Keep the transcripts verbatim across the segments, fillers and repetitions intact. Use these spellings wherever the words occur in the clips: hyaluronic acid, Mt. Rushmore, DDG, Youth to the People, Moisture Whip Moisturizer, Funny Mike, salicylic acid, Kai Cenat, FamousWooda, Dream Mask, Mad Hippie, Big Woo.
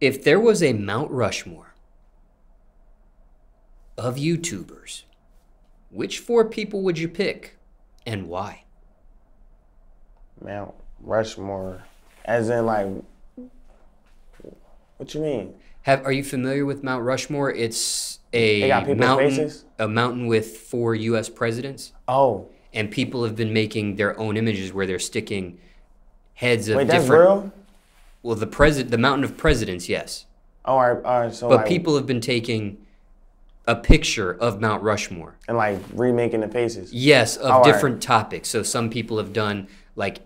If there was a Mount Rushmore of YouTubers, which four people would you pick and why? Mount Rushmore, as in like, what you mean? Have, are you familiar with Mount Rushmore? It's a mountain, a mountain with four U S presidents. Oh. And people have been making their own images where they're sticking heads of Wait, different- Wait, that's real? Well, the president, the mountain of presidents, yes. Oh, all right, all right, so But like, people have been taking a picture of Mount Rushmore. And like remaking the faces. Yes, of oh, different right. topics. So some people have done like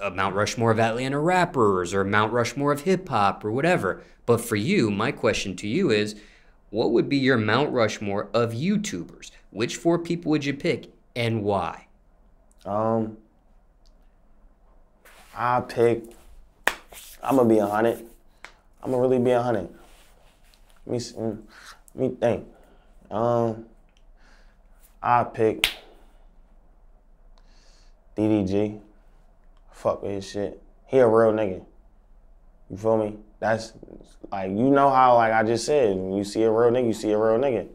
a Mount Rushmore of Atlanta rappers or Mount Rushmore of hip hop or whatever. But for you, my question to you is, what would be your Mount Rushmore of YouTubers? Which four people would you pick and why? Um, I pick... I'm gonna be a hundred. I'm gonna really be a hundred. Let me, let me think. Um, I pick D D G. Fuck with his shit. He a real nigga. You feel me? That's like, you know how like I just said, when you see a real nigga, you see a real nigga.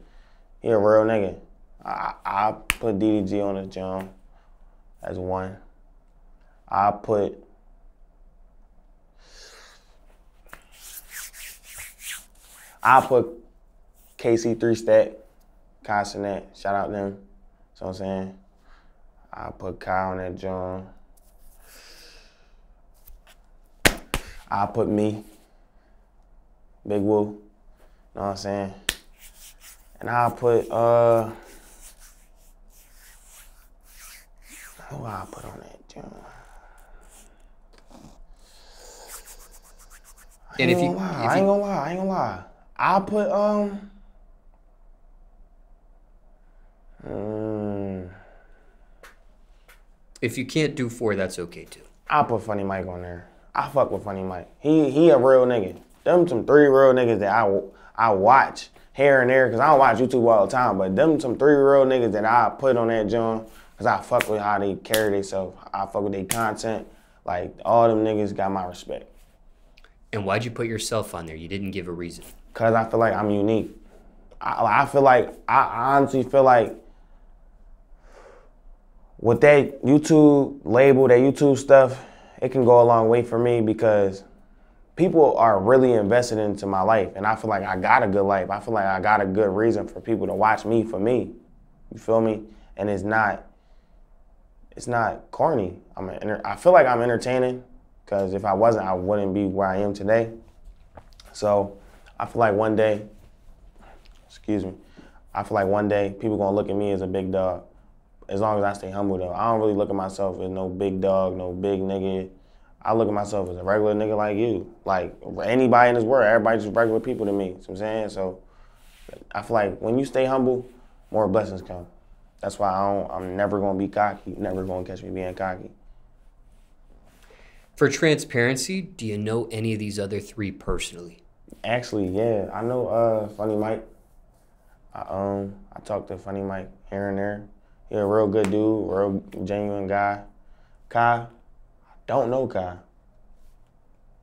He a real nigga. I I put D D G on his jump as one. I put. I put K C three stat, Kai Cenat, shout out them. So I'm saying, I put Kai on that John. I put me, Big Woo. Know what I'm saying? And I put uh, who I put on that John? I ain't gonna lie. I ain't gonna lie. I ain't gonna lie. I put, um, mm, if you can't do four, that's okay too. I put Funny Mike on there. I fuck with Funny Mike. He he a real nigga. Them some three real niggas that I, I watch here and there, because I don't watch YouTube all the time, but them some three real niggas that I put on that joint, because I fuck with how they carry themselves. I fuck with their content. Like, all them niggas got my respect. And why'd you put yourself on there? You didn't give a reason. Cause I feel like I'm unique. I, I feel like, I honestly feel like with that YouTube label, that YouTube stuff, it can go a long way for me because people are really invested into my life and I feel like I got a good life. I feel like I got a good reason for people to watch me for me. You feel me? And it's not, it's not corny. I'm an, I feel like I'm entertaining because if I wasn't, I wouldn't be where I am today. So, I feel like one day, excuse me, I feel like one day people gonna look at me as a big dog. As long as I stay humble though. I don't really look at myself as no big dog, no big nigga. I look at myself as a regular nigga like you. Like anybody in this world, everybody's just regular people to me. You know what I'm saying? So I feel like when you stay humble, more blessings come. That's why I don't, I'm never gonna be cocky. You're never gonna catch me being cocky. For transparency, do you know any of these other three personally? Actually, yeah, I know uh, Funny Mike. I, um, I talked to Funny Mike here and there. He a real good dude, real genuine guy. Kai, I don't know Kai.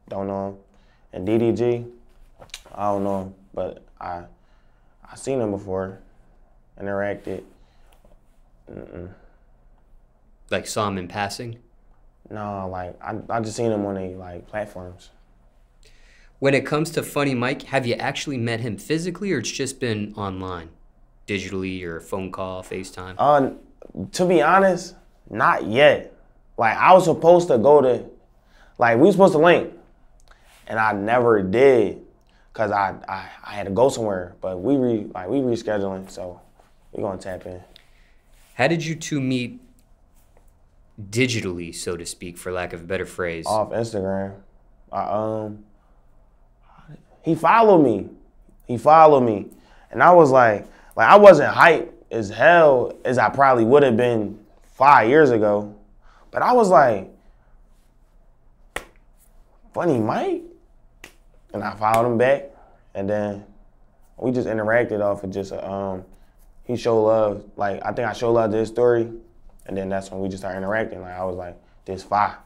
Don't know him. And D D G, I don't know him, but I I seen him before, interacted. Mm-mm. Like saw him in passing? No, like I I just seen him on the like platforms. When it comes to Funny Mike, have you actually met him physically or it's just been online, digitally or phone call, FaceTime? Uh, to be honest, not yet. Like I was supposed to go to, like we were supposed to link and I never did because I, I, I had to go somewhere, but we re, like we rescheduling, so we're gonna tap in. How did you two meet digitally, so to speak, for lack of a better phrase? Off Instagram. I, um. He followed me. He followed me. And I was like, like I wasn't hyped as hell as I probably would have been five years ago. But I was like, Funny Mike? And I followed him back. And then we just interacted off of just, a, um, he showed love. Like, I think I showed love to his story. And then that's when we just started interacting. Like, I was like, this fire.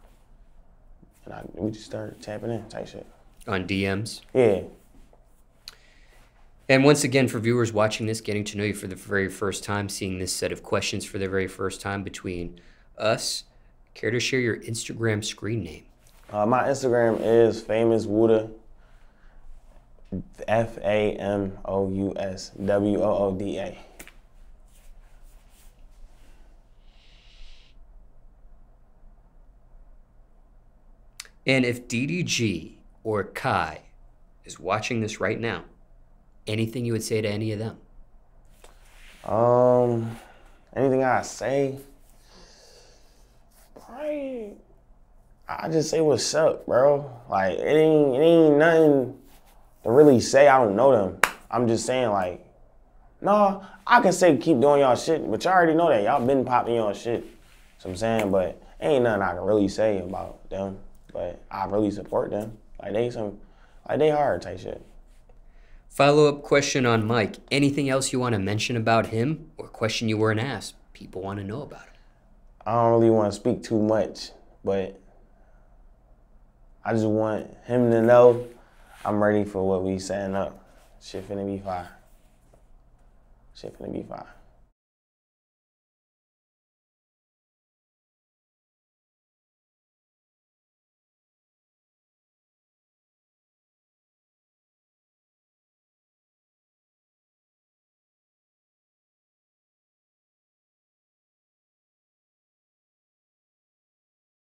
And I, we just started tapping in, type shit. on D Ms. Yeah. And once again, for viewers watching this, getting to know you for the very first time, seeing this set of questions for the very first time between us, care to share your Instagram screen name? Uh, my Instagram is FamousWooda, F A M O U S W O O D A. And if D D G or Kai is watching this right now, anything you would say to any of them? Um, anything I say? Probably, I just say what's up, bro. Like, it ain't, it ain't nothing to really say. I don't know them. I'm just saying, like, no, I can say keep doing y'all shit, but y'all already know that. Y'all been popping y'all shit. So I'm saying, but ain't nothing I can really say about them. But I really support them. Like, they some, like, they hard type shit. Follow-up question on Mike. Anything else you want to mention about him or question you weren't asked? People want to know about him. I don't really want to speak too much, but I just want him to know I'm ready for what we setting up. Shit finna be fire. Shit finna be fire.